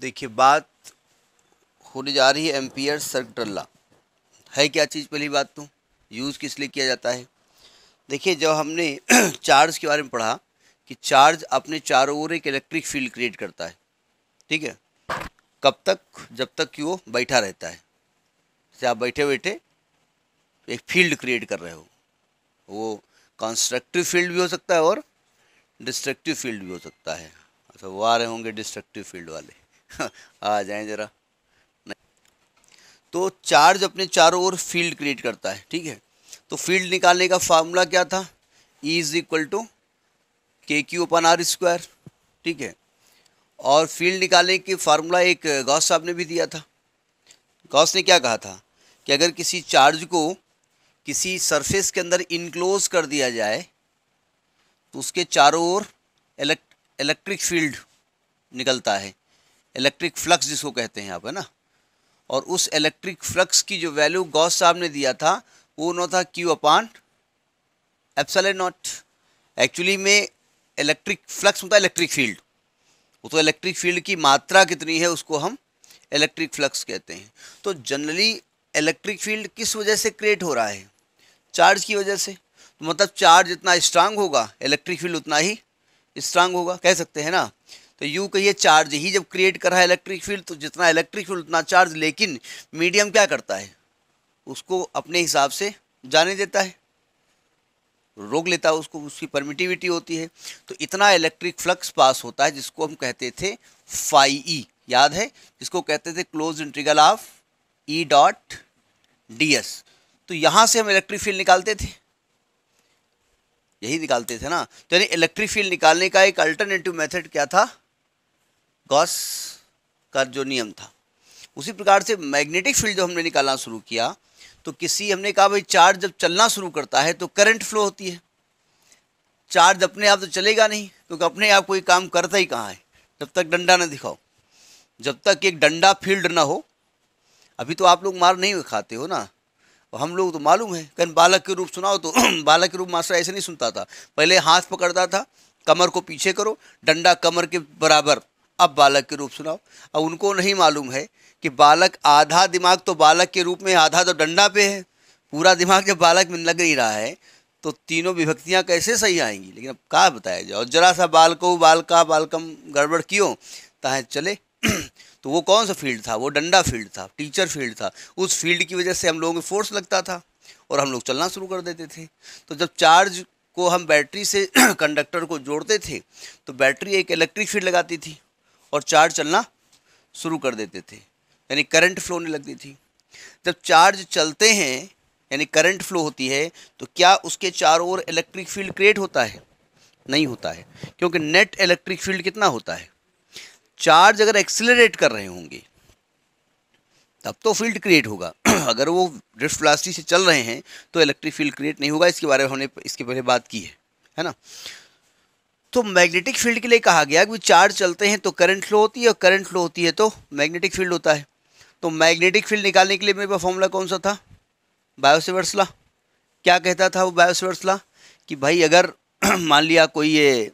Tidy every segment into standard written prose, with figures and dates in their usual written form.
देखिए बात होने जा रही है एम्पियर सर्किटल लॉ है क्या चीज़। पहली बात तो यूज़ किस लिए किया जाता है। देखिए जब हमने चार्ज के बारे में पढ़ा कि चार्ज अपने चारों ओर एक इलेक्ट्रिक फील्ड क्रिएट करता है, ठीक है, कब तक, जब तक कि वो बैठा रहता है। जैसे आप बैठे बैठे एक फील्ड क्रिएट कर रहे हो, वो कंस्ट्रक्टिव फील्ड भी हो सकता है और डिस्ट्रक्टिव फील्ड भी हो सकता है। अच्छा वो आ रहे होंगे डिस्ट्रक्टिव फील्ड वाले आ जाएं ज़रा। तो चार्ज अपने चारों ओर फील्ड क्रिएट करता है, ठीक है। तो फील्ड निकालने का फार्मूला क्या था, E is equal to KQ/R², ठीक है। और फील्ड निकालने की फार्मूला एक गॉस साहब ने भी दिया था। गॉस ने क्या कहा था कि अगर किसी चार्ज को किसी सरफेस के अंदर इनक्लोज कर दिया जाए तो उसके चारों ओर इलेक्ट्रिक फील्ड निकलता है, इलेक्ट्रिक फ्लक्स जिसको कहते हैं आप, है ना। और उस इलेक्ट्रिक फ्लक्स की जो वैल्यू गॉस साहब ने दिया था वो नो था Q/ε0। एक्चुअली में इलेक्ट्रिक फ्लक्स होता है इलेक्ट्रिक फील्ड, वो तो इलेक्ट्रिक फील्ड की मात्रा कितनी है उसको हम इलेक्ट्रिक फ्लक्स कहते हैं। तो जनरली इलेक्ट्रिक फील्ड किस वजह से क्रिएट हो रहा है, चार्ज की वजह से। तो मतलब चार्ज जितना स्ट्रांग होगा इलेक्ट्रिक फील्ड उतना ही स्ट्रांग होगा, कह सकते हैं ना। तो यू कहिए चार्ज ही जब क्रिएट कर रहा है इलेक्ट्रिक फील्ड, तो जितना इलेक्ट्रिक फील्ड उतना चार्ज। लेकिन मीडियम क्या करता है, उसको अपने हिसाब से जाने देता है, रोक लेता है उसको, उसकी परमिटिविटी होती है। तो इतना इलेक्ट्रिक फ्लक्स पास होता है जिसको हम कहते थे φe, याद है, जिसको कहते थे क्लोज इंटीग्रल ऑफ E.ds। तो यहाँ से हम इलेक्ट्रिक फील्ड निकालते थे, यही निकालते थे ना। तो यानी इलेक्ट्रिक फील्ड निकालने का एक अल्टरनेटिव मेथड क्या था, गॉस का जो नियम था। उसी प्रकार से मैग्नेटिक फील्ड जो हमने निकालना शुरू किया तो किसी, हमने कहा भाई चार्ज जब चलना शुरू करता है तो करंट फ्लो होती है। चार्ज अपने आप तो चलेगा नहीं, क्योंकि अपने आप कोई काम करता ही कहाँ है जब तक डंडा ना दिखाओ, जब तक एक डंडा फील्ड ना हो। अभी तो आप लोग मार नहीं खाते हो ना, हम लोग तो मालूम है। कहीं बालक के रूप सुनाओ तो बालक के रूप मास्टर ऐसे नहीं सुनता था, पहले हाथ पकड़ता था, कमर को पीछे करो, डंडा कमर के बराबर। अब बालक के रूप सुनाओ, अब उनको नहीं मालूम है कि बालक, आधा दिमाग तो बालक के रूप में, आधा तो डंडा पे है, पूरा दिमाग जब बालक में लग नहीं रहा है तो तीनों विभक्तियाँ कैसे सही आएंगी। लेकिन अब कहाँ बताया जाए, और जरा सा बालको बालका बालकम गड़बड़ क्यों ताहे चले। तो वो कौन सा फील्ड था, वो डंडा फील्ड था, टीचर फील्ड था। उस फील्ड की वजह से हम लोगों में फोर्स लगता था और हम लोग चलना शुरू कर देते थे। तो जब चार्ज को हम बैटरी से कंडक्टर को जोड़ते थे तो बैटरी एक इलेक्ट्रिक फील्ड लगाती थी और चार्ज चलना शुरू कर देते थे, यानी करंट फ्लो होने लगती थी। जब चार्ज चलते हैं यानी करंट फ्लो होती है तो क्या उसके चारों ओर इलेक्ट्रिक फील्ड क्रिएट होता है, नहीं होता है, क्योंकि नेट इलेक्ट्रिक फील्ड कितना होता है। चार्ज अगर एक्सेलरेट कर रहे होंगे तब तो फील्ड क्रिएट होगा, अगर वो ड्रिफ्ट वेलोसिटी से चल रहे हैं तो इलेक्ट्रिक फील्ड क्रिएट नहीं होगा। इसके बारे में हमने इसके पहले बात की है ना। तो मैग्नेटिक फील्ड के लिए कहा गया कि चार्ज चलते हैं तो करंट फ्लो होती है, और करंट फ्लो होती है तो मैग्नेटिक फील्ड होता है। तो मैग्नेटिक फील्ड निकालने के लिए मेरे पास फॉर्मूला कौन सा था, बायोसेवर्ट्स लॉ। क्या कहता था वो बायोसेवर्ट्स लॉ कि भाई अगर मान लिया कोई ये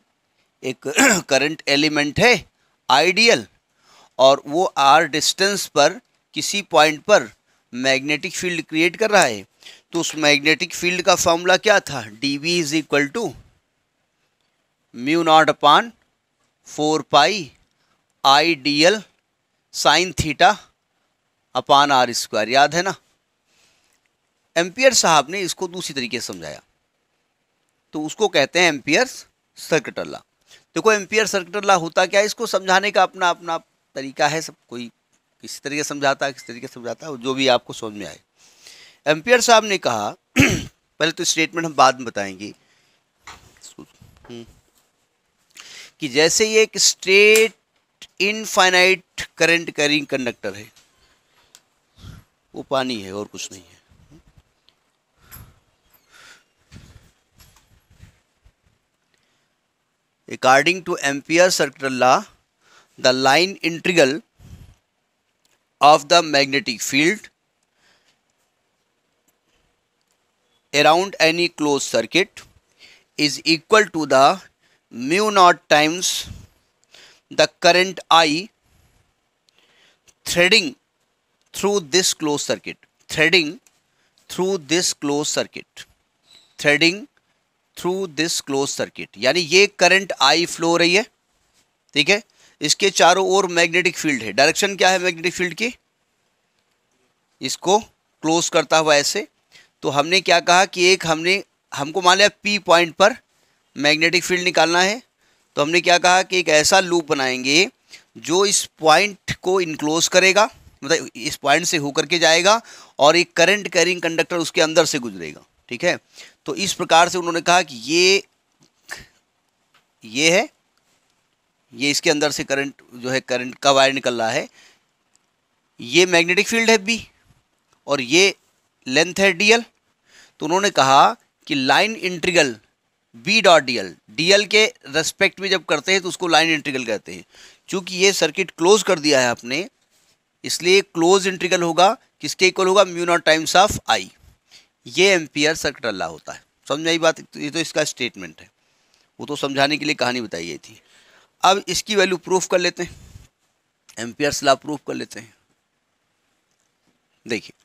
एक करंट एलिमेंट है आइडियल, और वो आर डिस्टेंस पर किसी पॉइंट पर मैग्नेटिक फील्ड क्रिएट कर रहा है, तो उस मैग्नेटिक फील्ड का फॉर्मूला क्या था, dV = μ0/4πI dl sin θ/R², याद है ना। एम्पियर साहब ने इसको दूसरी तरीके से समझाया, तो उसको कहते हैं एम्पियर सर्किटल लॉ। देखो एम्पियर सर्किटल लॉ होता क्या है, इसको समझाने का अपना अपना तरीका है, सब कोई किसी तरीके समझाता है, किसी तरीके समझाता है, जो भी आपको समझ में आए। एम्पियर साहब ने कहा पहले तो स्टेटमेंट हम बाद में बताएंगे कि जैसे ये एक straight infinite current carrying conductor है, वो पानी है और कुछ नहीं है, According to Ampere's circuital law, the line integral of the magnetic field around any closed circuit is equal to the mu naught times the current I threading through this closed circuit, threading through this closed circuit, threading through this closed circuit, यानी ये current I flow हो रही है, ठीक है, इसके चारों ओर मैग्नेटिक फील्ड है, डायरेक्शन क्या है मैग्नेटिक फील्ड की, इसको क्लोज करता हुआ ऐसे। तो हमने क्या कहा कि एक हमको मान लिया P पॉइंट पर मैग्नेटिक फील्ड निकालना है, तो हमने क्या कहा कि एक ऐसा लूप बनाएंगे जो इस पॉइंट को इनक्लोज करेगा, मतलब इस पॉइंट से होकर के जाएगा और एक करंट कैरिंग कंडक्टर उसके अंदर से गुजरेगा, ठीक है। तो इस प्रकार से उन्होंने कहा कि ये है, ये इसके अंदर से करंट जो है, करंट का वायर निकल रहा है, ये मैग्नेटिक फील्ड है B और ये लेंथ है DL। तो उन्होंने कहा कि line integral B dot DL, DL के रेस्पेक्ट में जब करते हैं तो उसको लाइन इंटीग्रल कहते हैं। चूँकि ये सर्किट क्लोज कर दिया है आपने, इसलिए क्लोज इंटीग्रल होगा, किसके इक्वल होगा, mu naught times of I। ये एम्पियर सर्किटल लॉ होता है, समझ आई बात। ये तो इसका स्टेटमेंट है, वो तो समझाने के लिए कहानी बताई गई थी। अब इसकी वैल्यू प्रूफ कर लेते हैं, एम्पियर्स लॉ प्रूफ कर लेते हैं। देखिए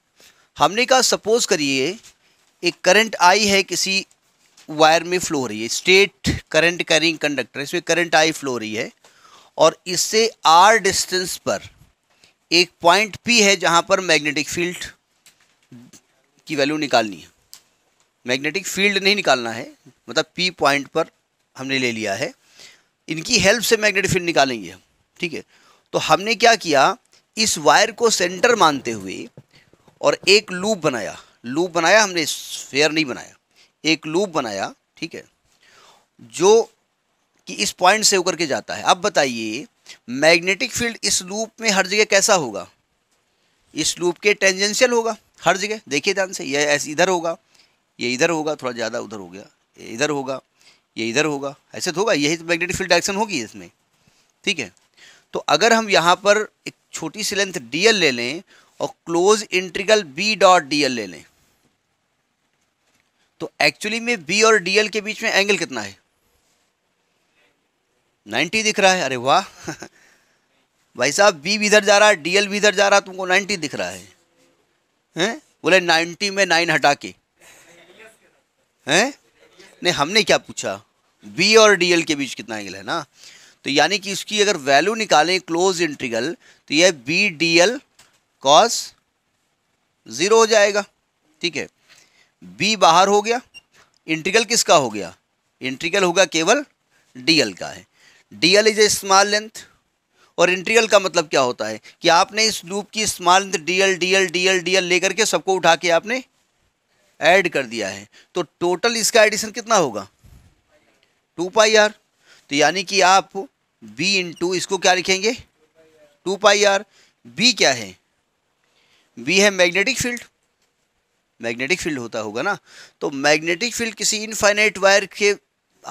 हमने कहा सपोज करिए एक करंट I है किसी वायर में फ्लो हो रही है, स्टेट करंट कैरिंग कंडक्टर, इसमें करंट I फ्लो हो रही है और इससे R डिस्टेंस पर एक पॉइंट P है जहां पर मैग्नेटिक फील्ड की वैल्यू निकालनी है। मैग्नेटिक फील्ड नहीं निकालना है, मतलब P पॉइंट पर हमने ले लिया है, इनकी हेल्प से मैग्नेटिक फील्ड निकालेंगे हम, ठीक है। तो हमने क्या किया, इस वायर को सेंटर मानते हुए और एक लूप बनाया, हमने स्फीयर नहीं बनाया, एक लूप बनाया, ठीक है, जो कि इस पॉइंट से होकर के जाता है। अब बताइए मैग्नेटिक फील्ड इस लूप में हर जगह कैसा होगा, इस लूप के टेंजेंशियल होगा हर जगह। देखिए ध्यान से, ये ऐसे इधर होगा, ये इधर होगा, थोड़ा ज़्यादा उधर हो गया, ये इधर होगा, ये इधर होगा, ऐसे तो होगा, यही तो मैग्नेटिक फील्ड डायरेक्शन होगी इसमें, ठीक है। तो अगर हम यहाँ पर एक छोटी सी लेंथ DL ले लें और close integral B dot DL ले लें, तो एक्चुअली में B और DL के बीच में एंगल कितना है, 90 दिख रहा है। अरे वाह भाई साहब, B भी इधर जा रहा है, DL भी इधर जा रहा है, तुमको 90 दिख रहा है, हैं? बोले 90 में 9 हटा के, हैं? नहीं, हमने क्या पूछा, B और DL के बीच कितना एंगल है ना। तो यानी कि इसकी अगर वैल्यू निकालें क्लोज इंटीग्रल, तो यह BDL कॉस 0 हो जाएगा, ठीक है। B बाहर हो गया, इंटीग्रल किसका हो गया, इंटीग्रल होगा केवल DL का है। DL is a small length, और इंटीग्रल का मतलब क्या होता है कि आपने इस लूप की स्मॉल लेंथ DL लेकर के सबको उठा के आपने ऐड कर दिया है, तो टोटल इसका एडिशन कितना होगा, 2πr। तो यानी कि आप B इंटू इसको क्या लिखेंगे, 2πr। B क्या है, B है मैग्नेटिक फील्ड, मैग्नेटिक फील्ड होता होगा ना। तो मैग्नेटिक फील्ड किसी इनफाइनाइट वायर के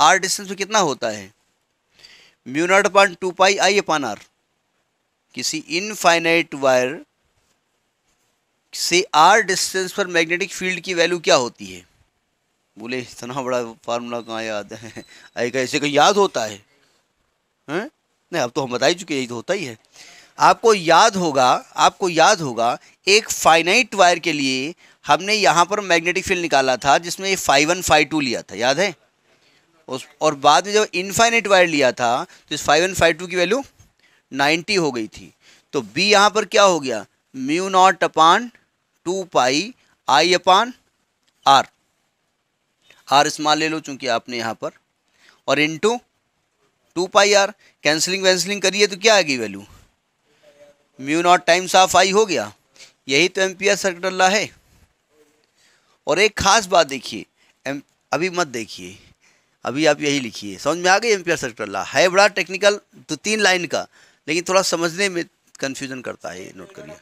R डिस्टेंस में कितना होता है, mu naught upon 2πi upon R। किसी इनफाइनाइट वायर से R डिस्टेंस पर मैग्नेटिक फील्ड की वैल्यू क्या होती है, बोले इतना बड़ा फार्मूला कहाँ याद है, ऐसे कहीं याद होता है, हैं? नहीं, अब तो हम बता ही चुके, यही तो होता ही है। आपको याद होगा, एक फाइनाइट वायर के लिए हमने यहाँ पर मैग्नेटिक फील्ड निकाला था जिसमें φ1 φ2 लिया था, याद है। उस और बाद में जब इनफाइनाइट वायर लिया था तो इस φ1 φ2 की वैल्यू 90 हो गई थी। तो B यहाँ पर क्या हो गया, mu naught upon 2πi upon R, R small ले लो चूँकि आपने यहाँ पर, और इंटू 2πr, कैंसिलिंग करिए तो क्या आ गई value, mu naught times of I हो गया। यही तो एम्पियर सर्किटल लॉ है। और एक ख़ास बात देखिए, अभी मत देखिए, अभी आप यही लिखिए, समझ में आ गई। एम्पियर सर्किटल लॉ है बड़ा टेक्निकल, 2-3 लाइन का, लेकिन थोड़ा समझने में कन्फ्यूजन करता है, नोट करिए।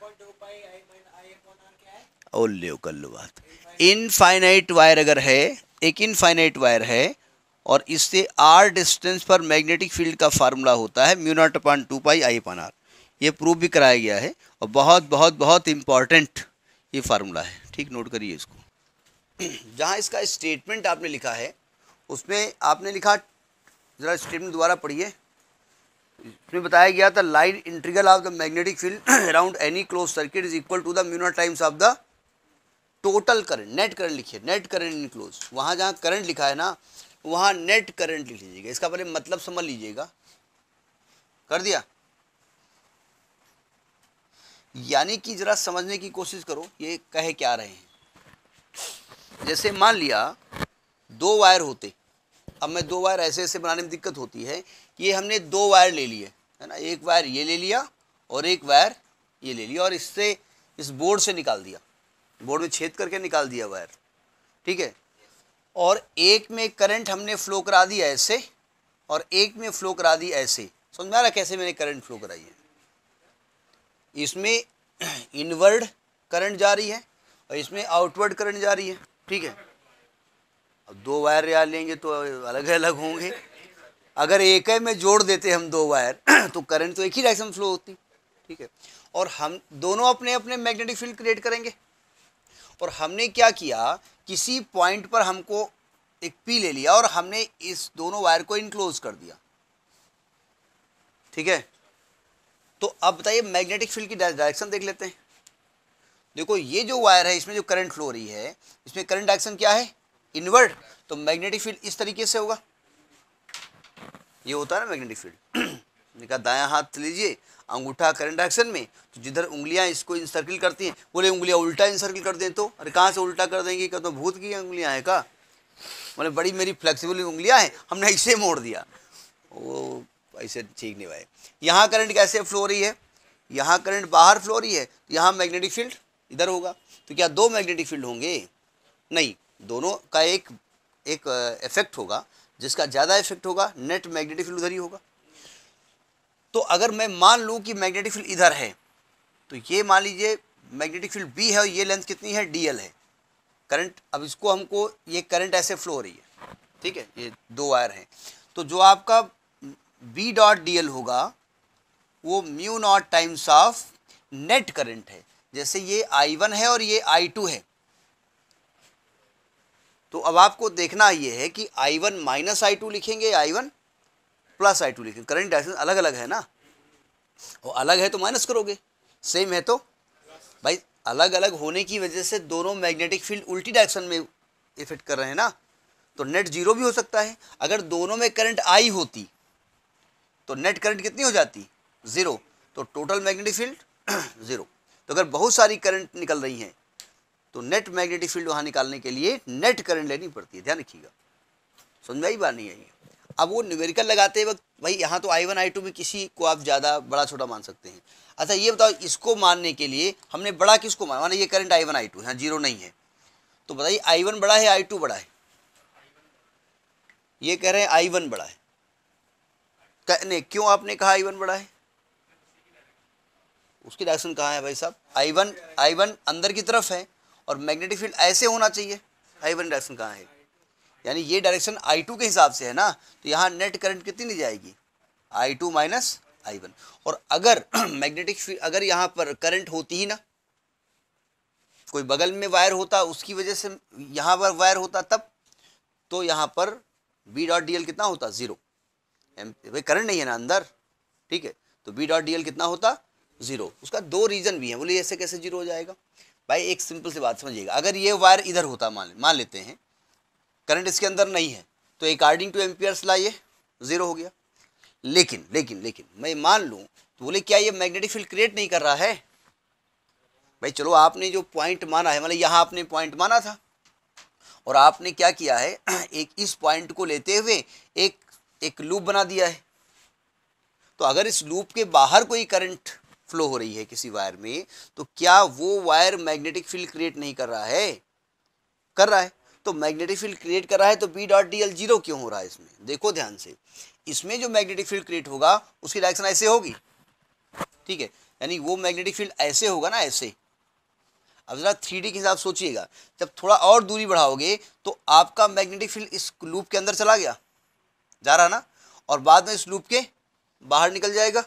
और ले कर लो बात, इनफाइनाइट वायर अगर है, एक इनफाइनाइट वायर है और इससे R डिस्टेंस पर मैग्नेटिक फील्ड का फार्मूला होता है mu naught upon 2πi upon R। ये प्रूफ भी कराया गया है और बहुत बहुत बहुत इम्पॉर्टेंट ये फार्मूला है, ठीक, नोट करिए इसको। जहाँ इसका स्टेटमेंट आपने लिखा है उसमें आपने लिखा, ज़रा स्टेटमेंट दोबारा पढ़िए, इसमें बताया गया था line integral of the magnetic field around any close circuit is equal to the mu naught times of the total current. Net current लिखिए, नेट करंट इन क्लोज, वहाँ जहाँ करंट लिखा है ना वहाँ नेट करंट लिख लीजिएगा। इसका पहले मतलब समझ लीजिएगा, कर दिया, यानी कि जरा समझने की कोशिश करो ये कहे क्या रहे हैं। जैसे मान लिया दो वायर होते, अब मैं दो वायर ऐसे ऐसे बनाने में दिक्कत होती है कि ये हमने दो वायर ले लिए है ना, एक वायर ये ले लिया और एक वायर ये ले लिया और इससे इस बोर्ड से निकाल दिया, बोर्ड में छेद करके निकाल दिया वायर, ठीक है। और एक में करंट हमने फ्लो करा दिया ऐसे और एक में फ्लो करा दी ऐसे, समझ में आ रहा कैसे मैंने करंट फ्लो कराई है। इसमें इनवर्ड करंट जा रही है और इसमें आउटवर्ड करंट जा रही है, ठीक है। अब दो वायर यहाँ लेंगे तो अलग अलग होंगे, अगर एक ही में जोड़ देते हम दो वायर तो करंट तो एक ही डायरेक्शन फ्लो होती, ठीक है। और हम दोनों अपने अपने मैग्नेटिक फील्ड क्रिएट करेंगे। और हमने क्या किया, किसी पॉइंट पर हमको एक पी ले लिया और हमने इस दोनों वायर को इनक्लोज कर दिया, ठीक है। तो अब बताइए मैग्नेटिक फील्ड की डायरेक्शन देख लेते हैं। देखो ये जो वायर है इसमें जो करंट फ्लो रही है इसमें करंट डायरेक्शन क्या है, इनवर्ड, तो मैग्नेटिक फील्ड इस तरीके से होगा, ये होता है ना मैग्नेटिक फील्ड। देखा दायां हाथ लीजिए, अंगूठा करंट डायरेक्शन में, तो जिधर उंगलियां इसको इंसर्किल करती हैं, बोले उंगलियां उल्टा इंसर्किल कर दें तो, अरे कहाँ से उल्टा कर देंगे, क्या तो भूत की उंगलियां हैं का, मतलब बड़ी मेरी फ्लेक्सिबल उंगलियां हैं, हमने ऐसे मोड़ दिया, वो ऐसे ठीक नहीं भाई। यहाँ करंट कैसे फ्लो हो रही है, यहाँ करंट बाहर फ्लो हो रही है, यहाँ मैग्नेटिक फील्ड इधर होगा, तो क्या दो मैग्नेटिक फील्ड होंगे, नहीं, दोनों का एक एक इफेक्ट होगा, जिसका ज़्यादा इफेक्ट होगा नेट मैग्नेटिक फील्ड उधर ही होगा। तो अगर मैं मान लूँ कि मैग्नेटिक फील्ड इधर है, तो ये मान लीजिए मैग्नेटिक फील्ड बी है और ये लेंथ कितनी है, डीएल है करंट। अब इसको हमको ये करंट ऐसे फ्लो हो रही है, ठीक है, ये दो वायर हैं, तो जो आपका बी डॉट डीएल होगा वो mu naught times of net current है। जैसे ये I1 है और ये I2 है, तो अब आपको देखना ये है कि I1 माइनस I2 लिखेंगे या I1 प्लस I2 लिखेंगे, करंट डायरेक्शन अलग अलग है ना, और अलग है तो माइनस करोगे, सेम है तो भाई। अलग अलग होने की वजह से दोनों मैग्नेटिक फील्ड उल्टी डायरेक्शन में इफेक्ट कर रहे हैं ना, तो नेट जीरो भी हो सकता है। अगर दोनों में करंट I होती तो नेट करंट कितनी हो जाती, ज़ीरो, तो टोटल मैग्नेटिक फील्ड ज़ीरो। तो अगर बहुत सारी करंट निकल रही हैं तो नेट मैग्नेटिक फील्ड वहाँ निकालने के लिए नेट करंट लेनी पड़ती है, ध्यान रखिएगा, समझ में आई बात नहीं आई। अब वो न्यूमेरिकल लगाते वक्त भाई यहाँ तो I1 I2 में किसी को आप ज़्यादा बड़ा छोटा मान सकते हैं। अच्छा ये बताओ इसको मानने के लिए हमने बड़ा किसको माना, माना ये करंट I1 I2 यहाँ जीरो नहीं है, तो बताइए I1 बड़ा है I2 बड़ा है, ये कह रहे हैं I1 बड़ा है, कहने क्यों आपने कहा I1 बड़ा है, उसकी डायरेक्शन कहाँ है भाई साहब, I1 अंदर की तरफ है और मैग्नेटिक फील्ड ऐसे होना चाहिए, I1 डायरेक्शन कहाँ है, यानी ये डायरेक्शन I2 के हिसाब से है ना, तो यहाँ नेट करंट कितनी नहीं जाएगी, I2 माइनस I1। और अगर मैग्नेटिक फील्ड अगर यहाँ पर करंट होती ही ना, कोई बगल में वायर होता उसकी वजह से यहाँ पर वायर होता तब, तो यहाँ पर बी डॉट डी एल कितना होता, ज़ीरो, भाई करंट नहीं है ना अंदर, ठीक है, तो बी डॉट डी एल कितना होता, ज़ीरो। उसका दो रीज़न भी है, बोले ऐसे कैसे जीरो हो जाएगा भाई, एक सिंपल सी बात समझिएगा, अगर ये वायर इधर होता, मान लेते हैं करंट इसके अंदर नहीं है, तो अकॉर्डिंग टू एम्पियर्स लॉ ये ज़ीरो हो गया। लेकिन लेकिन लेकिन मैं मान लूँ तो बोले क्या ये मैग्नेटिक फील्ड क्रिएट नहीं कर रहा है, भाई चलो आपने जो पॉइंट माना है, मतलब यहाँ आपने पॉइंट माना था और आपने क्या किया है, एक इस पॉइंट को लेते हुए एक लूप बना दिया है, तो अगर इस लूप के बाहर कोई करंट फ्लो हो रही है किसी वायर में, तो क्या वो वायर मैग्नेटिक फील्ड क्रिएट नहीं कर रहा है, कर रहा है, तो मैग्नेटिक फील्ड क्रिएट कर रहा है, तो B dot D L zero क्यों हो रहा है। इसमें देखो ध्यान से, इसमें जो मैग्नेटिक फील्ड क्रिएट होगा उसकी डायरेक्शन ऐसे होगी, ठीक है, यानी वो मैग्नेटिक फील्ड ऐसे होगा ना, ऐसे। अब जरा 3D के हिसाब सोचिएगा, जब थोड़ा और दूरी बढ़ाओगे तो आपका मैग्नेटिक फील्ड इस लूप के अंदर चला गया, जा रहा ना, और बाद में इस लूप के बाहर निकल जाएगा,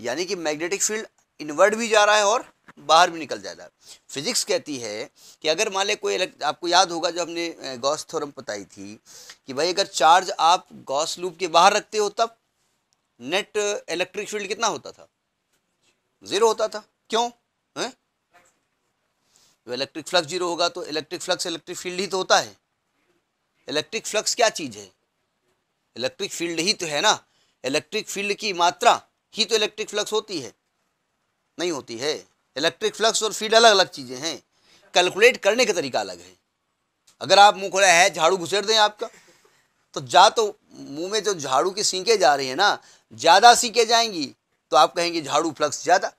यानी कि मैग्नेटिक फील्ड इनवर्ड भी जा रहा है और बाहर भी निकल जा रहा है। फिजिक्स कहती है कि अगर मान ले कोई, आपको याद होगा जब हमने गॉस थ्योरम बताई थी कि भाई अगर चार्ज आप गॉस लूप के बाहर रखते हो तब नेट इलेक्ट्रिक फील्ड कितना होता था? 0 होता था। क्यों? इलेक्ट्रिक फ्लक्स 0 होगा तो इलेक्ट्रिक फ्लक्स इलेक्ट्रिक फील्ड ही तो होता है। इलेक्ट्रिक फ्लक्स क्या चीज़ है? इलेक्ट्रिक फील्ड ही तो है ना। इलेक्ट्रिक फील्ड की मात्रा ही तो इलेक्ट्रिक फ्लक्स होती है, नहीं होती है? इलेक्ट्रिक फ्लक्स और फील्ड अलग अलग चीज़ें हैं, कैलकुलेट करने का तरीका अलग है। अगर आप मुँह खोला है, झाड़ू घुसेड़ दें आपका, तो जा तो मुंह में जो झाड़ू की सींकें जा रही है ना, ज़्यादा सींकें जाएंगी तो आप कहेंगे झाड़ू फ्लक्स ज़्यादा।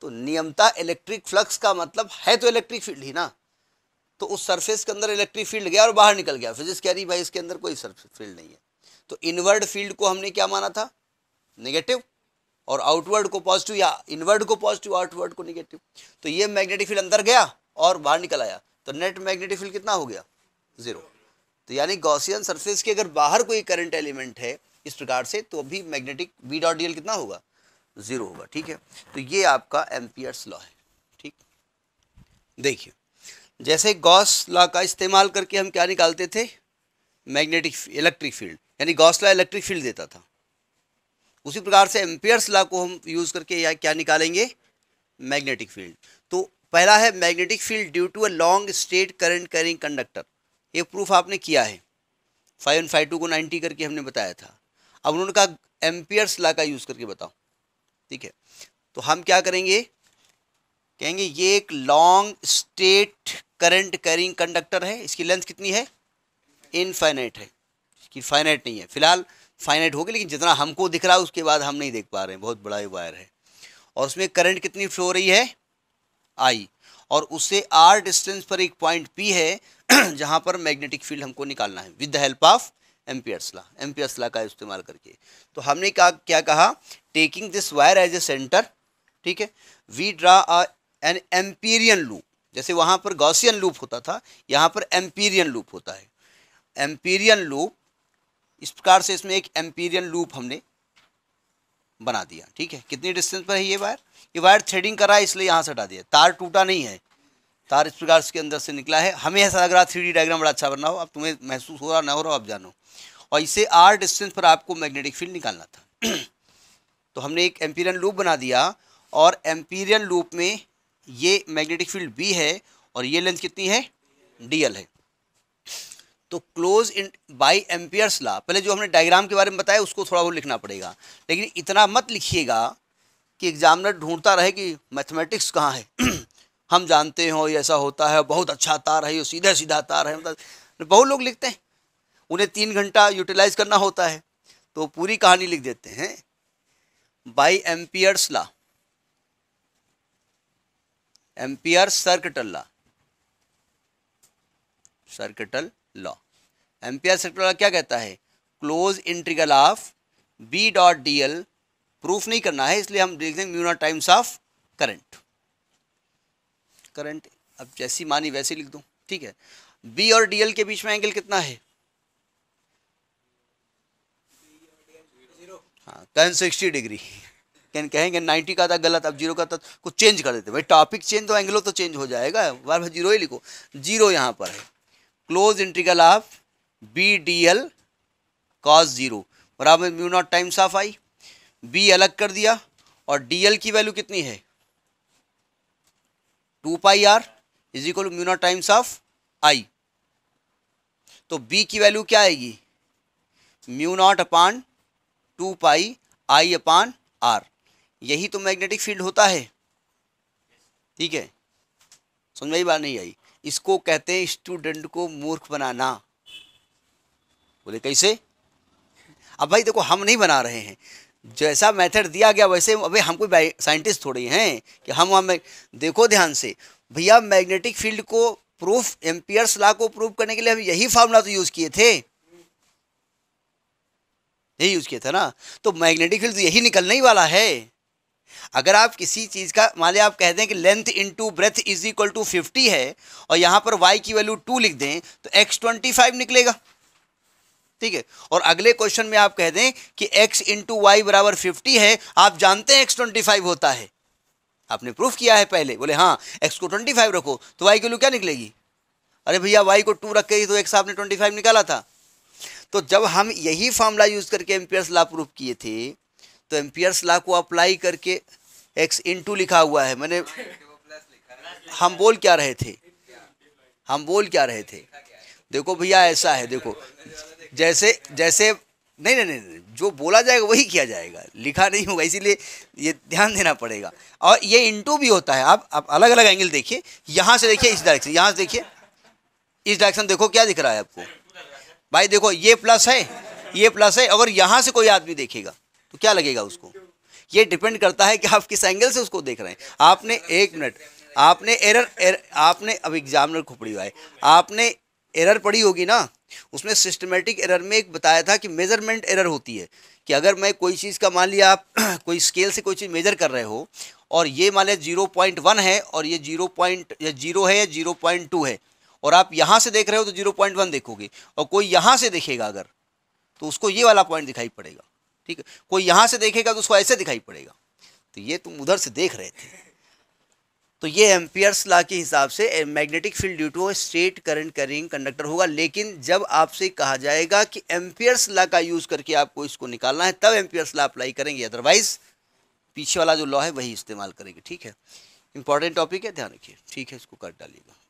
तो नियमता इलेक्ट्रिक फ्लक्स का मतलब है तो इलेक्ट्रिक फील्ड ही ना। तो उस सरफेस के अंदर इलेक्ट्रिक फील्ड गया और बाहर निकल गया। फिजिक्स कह रही भाई इसके अंदर कोई सरफेस फील्ड नहीं है। तो इनवर्ड फील्ड को हमने क्या माना था? नेगेटिव, और आउटवर्ड को पॉजिटिव, या इनवर्ड को पॉजिटिव आउटवर्ड को नेगेटिव। तो ये मैग्नेटिक फील्ड अंदर गया और बाहर निकल आया, तो नेट मैग्नेटिक फील्ड कितना हो गया? 0। तो यानी गॉसियन सरफेस के अगर बाहर कोई करंट एलिमेंट है इस प्रकार से, तो अभी magnetic B dot D L कितना होगा? 0 होगा। ठीक है, तो ये आपका एम्पियर्स लॉ है। ठीक, देखिए जैसे गॉस लॉ का इस्तेमाल करके हम क्या निकालते थे? मैग्नेटिक इलेक्ट्रिक फील्ड, यानी गॉस लॉ इलेक्ट्रिक फील्ड देता था। उसी प्रकार से एम्पियर्स लॉ को हम यूज़ करके या क्या निकालेंगे? Magnetic field. तो पहला है magnetic field due to a long straight current carrying conductor. ये प्रूफ आपने किया है, 5 और 5 2 को 90 करके हमने बताया था। अब उन्होंने कहा एम्पियर्स लॉ का यूज़ करके बताओ। ठीक है, तो हम क्या करेंगे? कहेंगे ये एक long straight current carrying conductor है, इसकी लेंथ कितनी है? इनफाइनाइट है, इसकी फाइनाइट नहीं है। फिलहाल फाइनाइट होगी, लेकिन जितना हमको दिख रहा है उसके बाद हम नहीं देख पा रहे हैं, बहुत बड़ा वायर है। और उसमें करंट कितनी फ्लो हो रही है? आई, और उससे आर डिस्टेंस पर एक पॉइंट पी है जहाँ पर मैग्नेटिक फील्ड हमको निकालना है with the help of Ampere's law, Ampere's law का इस्तेमाल करके। तो हमने क्या कहा? Taking this wire as a centre, ठीक है, we draw an Amperian loop. जैसे वहाँ पर गॉसियन लूप होता था, यहाँ पर एम्पीरियन लूप होता है। एम्पीरियन लूप इस प्रकार से, इसमें एक एम्पीरियन लूप हमने बना दिया। ठीक है, कितनी डिस्टेंस पर है ये वायर? ये वायर थ्रेडिंग कर रहा है इसलिए यहाँ से हटा दिया, तार टूटा नहीं है, तार इस प्रकार से अंदर से निकला है। हमें ऐसा लग रहा है 3D डायग्राम बड़ा अच्छा बना हो, अब तुम्हें महसूस हो रहा ना हो रहा आप जानो। और इससे आर डिस्टेंस पर आपको मैग्नेटिक फील्ड निकालना था। तो हमने एक एम्पीरियन लूप बना दिया, और एम्पीरियन लूप में ये मैग्नेटिक फील्ड बी है और ये लेंथ कितनी है? DL है। तो close in by Ampere's law, पहले जो हमने डायग्राम के बारे में बताया उसको थोड़ा बहुत लिखना पड़ेगा, लेकिन इतना मत लिखिएगा कि एग्जामिनर ढूंढता रहे कि मैथमेटिक्स कहाँ है। हम जानते हो ये ऐसा होता है, बहुत अच्छा तार है, ये सीधा सीधा तार है। मतलब बहुत लोग लिखते हैं, उन्हें 3 घंटा यूटिलाइज करना होता है, तो पूरी कहानी लिख देते हैं। By Ampere's law, Ampere's circuital law, circuital law, Ampere circuital law क्या कहता है? Close integral of B dot D L, proof नहीं करना है इसलिए हम लिख देंगे mu naught times of current. Current अब जैसी मानी वैसी लिख दो, ठीक है। बी और डी एल के बीच में एंगल कितना है? हाँ, कैन 60 डिग्री, कैन कहेंगे 90 का था गलत, अब 0 का था, कुछ चेंज कर देते भाई, टॉपिक चेंज तो एंगलो तो चेंज हो जाएगा, बार 0 ही लिखो। 0 यहाँ पर है। Close integral of B D L cos 0 बराबर mu naught times of I. B अलग कर दिया और डीएल की वैल्यू कितनी है? 2πr is equal mu naught times of I. तो बी की वैल्यू क्या आएगी? Mu naught upon 2π I upon R. यही तो मैग्नेटिक फील्ड होता है। ठीक है, समझ में बात नहीं आई? इसको कहते हैं स्टूडेंट को मूर्ख बनाना। बोले कैसे? अब भाई देखो हम नहीं बना रहे हैं, जैसा मेथड दिया गया वैसे। अबे हम कोई साइंटिस्ट थोड़े हैं कि हम वहाँ देखो ध्यान से भैया, मैग्नेटिक फील्ड को प्रूफ, एम्पियर्स लॉ को प्रूफ करने के लिए हम यही फार्मूला तो यूज़ किए थे, यही यूज़ किया था ना। तो मैग्नेटिक फील्ड तो यही निकलने ही वाला है। अगर आप किसी चीज़ का मान लिया आप कह दें कि length into breadth is equal to 50 है, और यहाँ पर y की वैल्यू 2 लिख दें तो x 25 निकलेगा। ठीक है, और अगले क्वेश्चन में आप कह दें कि x इंटू वाई बराबर 50 है, आप जानते हैं x 25 होता है, आपने प्रूफ किया है पहले। बोले हाँ, x को 25 रखो तो y की वैल्यू क्या निकलेगी? अरे भैया y को 2 रख के तो x आपने 25 निकाला था। तो जब हम यही फार्मूला यूज़ करके एम्पियर्स लॉ प्रूफ किए थे तो एम्पियर्स लॉ को अप्लाई करके एक्स इंटू लिखा हुआ है। मैंने हम बोल क्या रहे थे देखो भैया ऐसा है, देखो जैसे जैसे नहीं, जो बोला जाएगा वही किया जाएगा, लिखा नहीं होगा, इसीलिए ये ध्यान देना पड़ेगा। और ये इंटू भी होता है। आप अलग अलग एंगल देखिए, यहाँ से देखिए इस डायरेक्शन, यहाँ से देखिए इस डायरेक्शन, देखो क्या दिख रहा है आपको भाई। देखो ये प्लस है, ये प्लस है, अगर यहाँ से कोई आदमी देखेगा तो क्या लगेगा उसको, ये डिपेंड करता है कि आप किस एंगल से उसको देख रहे हैं। आपने एक मिनट, आपने एरर आपने अब एग्जामिनर को पढ़ी हुआ है, आपने एरर पढ़ी होगी ना, उसमें सिस्टमेटिक एरर में एक बताया था कि मेजरमेंट एरर होती है, कि अगर मैं कोई चीज़ का, मान लिया आप कोई स्केल से कोई चीज़ मेजर कर रहे हो और ये मान लिया 0.1 है और ये 0 है या 0.2 है, और आप यहाँ से देख रहे हो तो 0.1 देखोगे, और कोई यहाँ से देखेगा अगर तो उसको ये वाला पॉइंट दिखाई पड़ेगा, ठीक है, कोई यहाँ से देखेगा तो उसको ऐसे दिखाई पड़ेगा, तो ये तुम उधर से देख रहे थे। तो ये एम्पियर्स लॉ के हिसाब से magnetic field due to straight current carrying conductor होगा। लेकिन जब आपसे कहा जाएगा कि एम्पियर्स लॉ का यूज़ करके आपको इसको निकालना है, तब एम्पियर्स लॉ अप्लाई करेंगे, अदरवाइज पीछे वाला जो लॉ है वही इस्तेमाल करेंगे। ठीक है, इंपॉर्टेंट टॉपिक है, ध्यान रखिए। ठीक है, इसको काट डालिएगा।